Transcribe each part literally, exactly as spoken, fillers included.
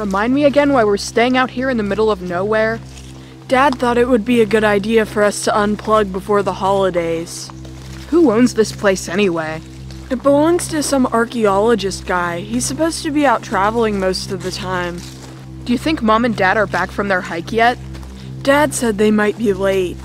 Remind me again why we're staying out here in the middle of nowhere? Dad thought it would be a good idea for us to unplug before the holidays. Who owns this place anyway? It belongs to some archaeologist guy. He's supposed to be out traveling most of the time. Do you think Mom and Dad are back from their hike yet? Dad said they might be late.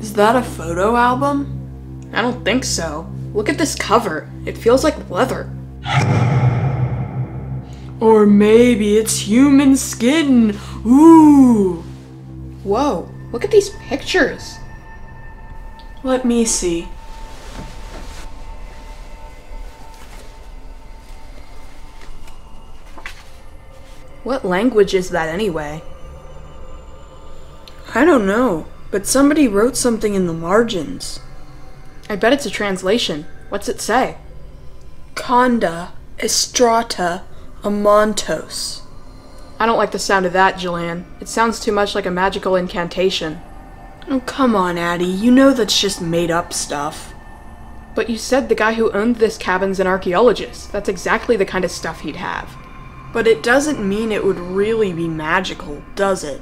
Is that a photo album? I don't think so. Look at this cover. It feels like leather. Or maybe it's human skin. Ooh. Whoa, look at these pictures. Let me see. What language is that anyway? I don't know. But somebody wrote something in the margins. I bet it's a translation. What's it say? Conda Estrata Amantos. I don't like the sound of that, Jillian. It sounds too much like a magical incantation. Oh, come on, Addie. You know that's just made-up stuff. But you said the guy who owned this cabin's an archaeologist. That's exactly the kind of stuff he'd have. But it doesn't mean it would really be magical, does it?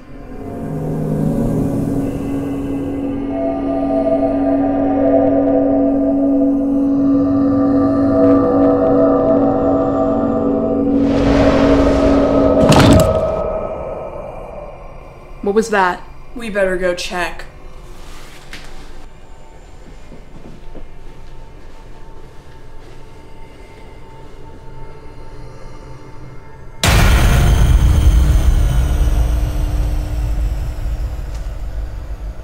What was that? We better go check.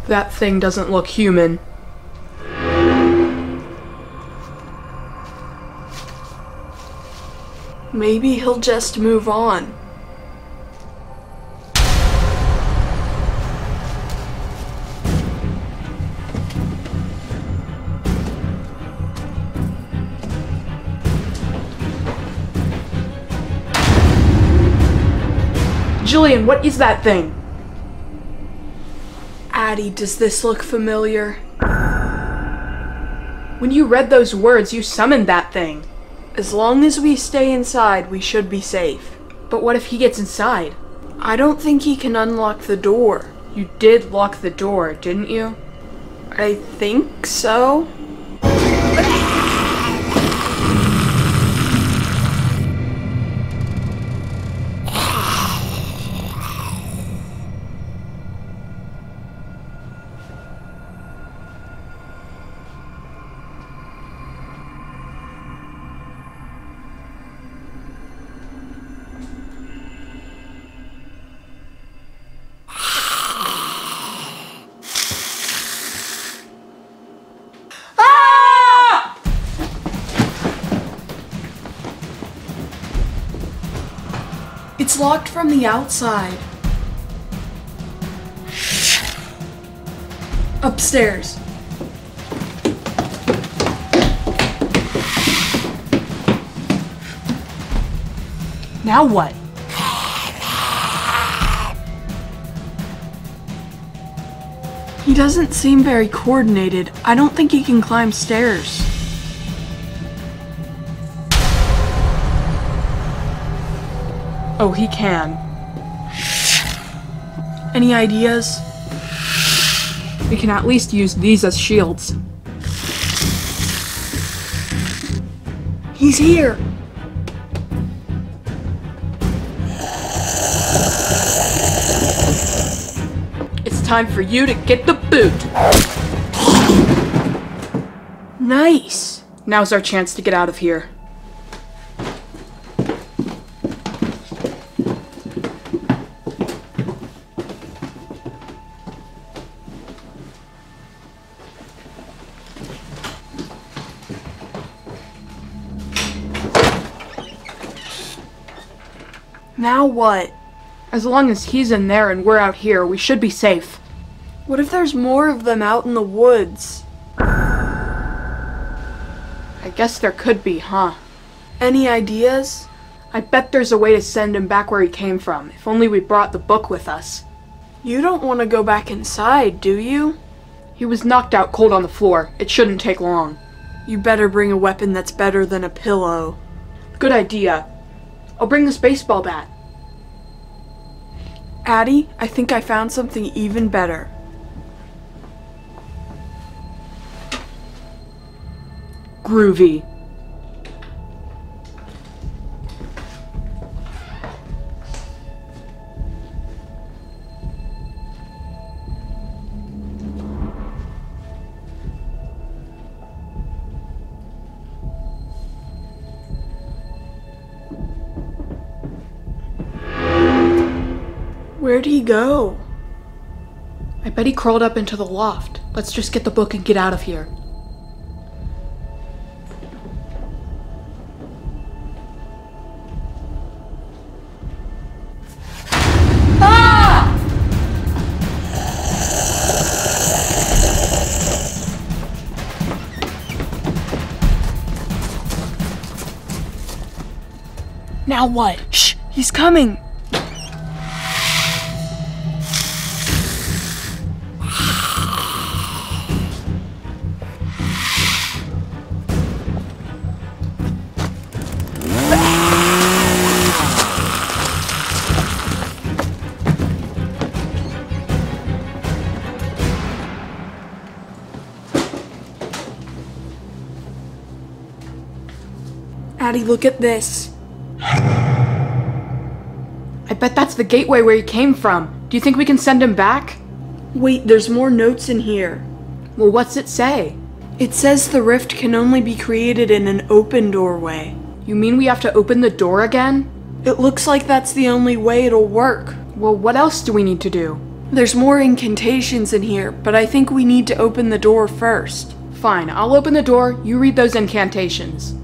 That thing doesn't look human. Maybe he'll just move on. Jillian, what is that thing? Addie, does this look familiar? When you read those words, you summoned that thing. As long as we stay inside, we should be safe. But what if he gets inside? I don't think he can unlock the door. You did lock the door, didn't you? I think so. It's locked from the outside. Upstairs. Now what? He doesn't seem very coordinated. I don't think he can climb stairs. Oh, he can. Any ideas? We can at least use these as shields. He's here! It's time for you to get the boot! Nice! Now's our chance to get out of here. Now what? As long as he's in there and we're out here, we should be safe. What if there's more of them out in the woods? I guess there could be, huh? Any ideas? I bet there's a way to send him back where he came from, if only we brought the book with us. You don't want to go back inside, do you? He was knocked out cold on the floor. It shouldn't take long. You better bring a weapon that's better than a pillow. Good idea. I'll bring this baseball bat. Addie, I think I found something even better. Groovy. Where'd he go? I bet he crawled up into the loft. Let's just get the book and get out of here. Ah! Now what? Shh! He's coming! Addie, look at this. I bet that's the gateway where he came from. Do you think we can send him back? Wait, there's more notes in here. Well, what's it say? It says the rift can only be created in an open doorway. You mean we have to open the door again? It looks like that's the only way it'll work. Well, what else do we need to do? There's more incantations in here, but I think we need to open the door first. Fine, I'll open the door, you read those incantations.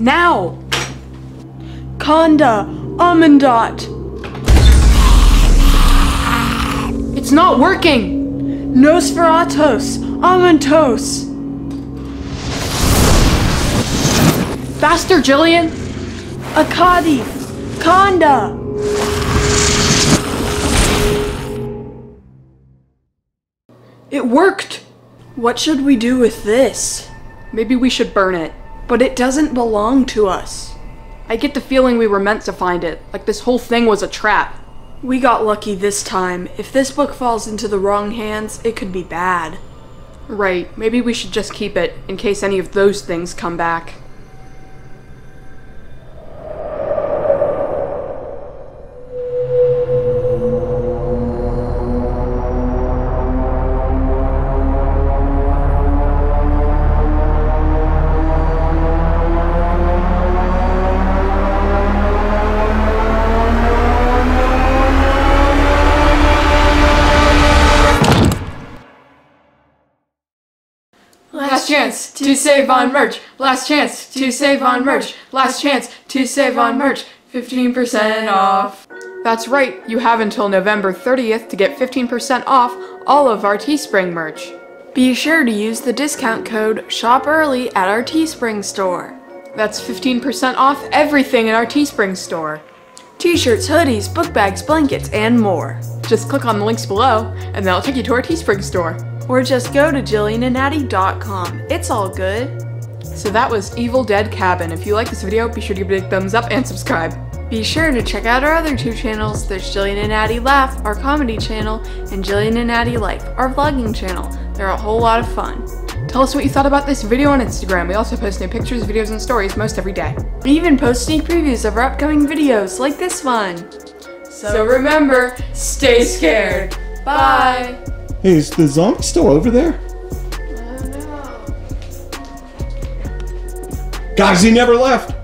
Now! Conda! Amondot! It's not working! Nosferatos! Amantos! Faster, Jillian! Akadi! Kanda! It worked! What should we do with this? Maybe we should burn it. But it doesn't belong to us. I get the feeling we were meant to find it, like this whole thing was a trap. We got lucky this time. If this book falls into the wrong hands, it could be bad. Right, maybe we should just keep it, in case any of those things come back. Chance to save on merch. Last chance to save on merch. Last chance to save on merch. fifteen percent off. That's right, you have until November thirtieth to get fifteen percent off all of our Teespring merch. Be sure to use the discount code SHOP EARLY at our Teespring store. That's fifteen percent off everything in our Teespring store. T-shirts, hoodies, book bags, blankets, and more. Just click on the links below and that'll take you to our Teespring store. Or just go to Jillian and Addie dot com. It's all good. So that was Evil Dead Cabin. If you like this video, be sure to give it a thumbs up and subscribe. Be sure to check out our other two channels. There's Jillian and Addie Laugh, our comedy channel, and Jillian and Addie Life, our vlogging channel. They're a whole lot of fun. Tell us what you thought about this video on Instagram. We also post new pictures, videos, and stories most every day. We even post sneak previews of our upcoming videos, like this one. So remember, stay scared. Bye! Hey, is the zombie still over there? I don't know. Guys, he never left!